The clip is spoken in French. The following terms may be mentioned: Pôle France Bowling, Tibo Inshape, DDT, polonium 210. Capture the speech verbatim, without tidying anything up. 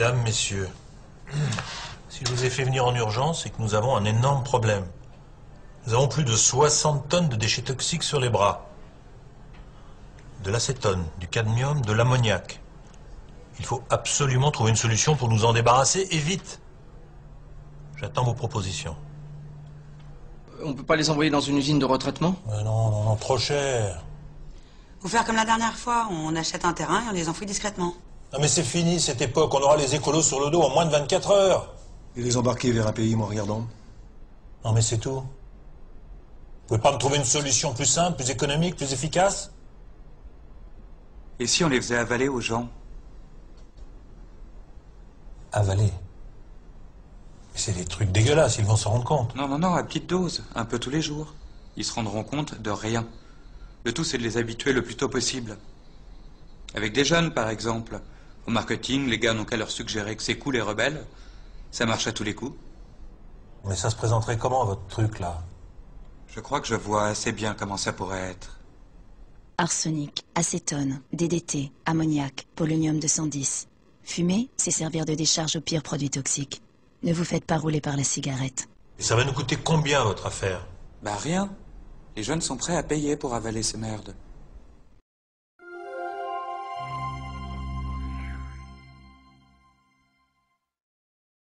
Mesdames, messieurs, si je vous ai fait venir en urgence, c'est que nous avons un énorme problème. Nous avons plus de soixante tonnes de déchets toxiques sur les bras. De l'acétone, du cadmium, de l'ammoniac. Il faut absolument trouver une solution pour nous en débarrasser, et vite. J'attends vos propositions. On ne peut pas les envoyer dans une usine de retraitement? Mais non, non, non, trop cher. Vous faire comme la dernière fois, on achète un terrain et on les enfouit discrètement. Non mais c'est fini cette époque, on aura les écolos sur le dos en moins de vingt-quatre heures. Et les embarquer vers un pays moins regardant? Non mais c'est tout. Vous pouvez pas me trouver une solution plus simple, plus économique, plus efficace? Et si on les faisait avaler aux gens? Avaler? C'est des trucs dégueulasses, ils vont s'en rendre compte. Non, non, non, à petite dose, un peu tous les jours. Ils se rendront compte de rien. Le tout, c'est de les habituer le plus tôt possible. Avec des jeunes, par exemple. Au marketing, les gars n'ont qu'à leur suggérer que c'est cool et rebelle. Ça marche à tous les coups. Mais ça se présenterait comment, votre truc, là? Je crois que je vois assez bien comment ça pourrait être. Arsenic, acétone, D D T, ammoniac, polonium deux cent dix. Fumer, c'est servir de décharge aux pires produits toxiques. Ne vous faites pas rouler par la cigarette. Et ça va nous coûter combien, votre affaire? Bah rien. Les jeunes sont prêts à payer pour avaler ces merdes.